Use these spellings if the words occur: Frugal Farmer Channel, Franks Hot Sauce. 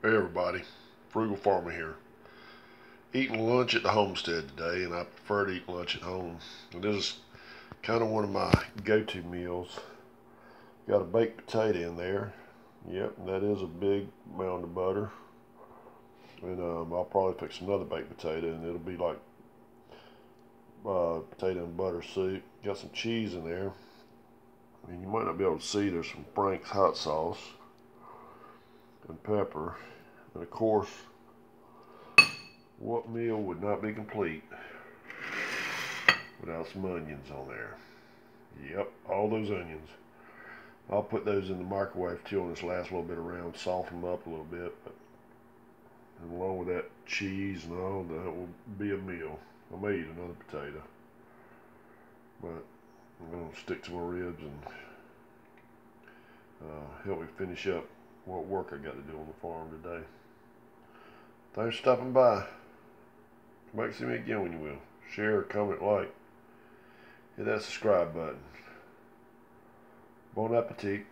Hey everybody, Frugal Farmer here. Eating lunch at the homestead today, and I prefer to eat lunch at home. And this is kind of one of my go-to meals. Got a baked potato in there. Yep, that is a big mound of butter. And I'll probably fix another baked potato, and it'll be like potato and butter soup. Got some cheese in there. And you might not be able to see, there's some Franks hot sauce and pepper. And of course, what meal would not be complete without some onions on there? Yep, all those onions. I'll put those in the microwave too on this last little bit of round, soften them up a little bit. And along with that cheese and all, that will be a meal. I may eat another potato, but I'm going to stick to my ribs and help me finish up what work I got to do on the farm today. Thanks for stopping by. Come back to see me again when you will. Share, comment, like. Hit that subscribe button. Bon appetit.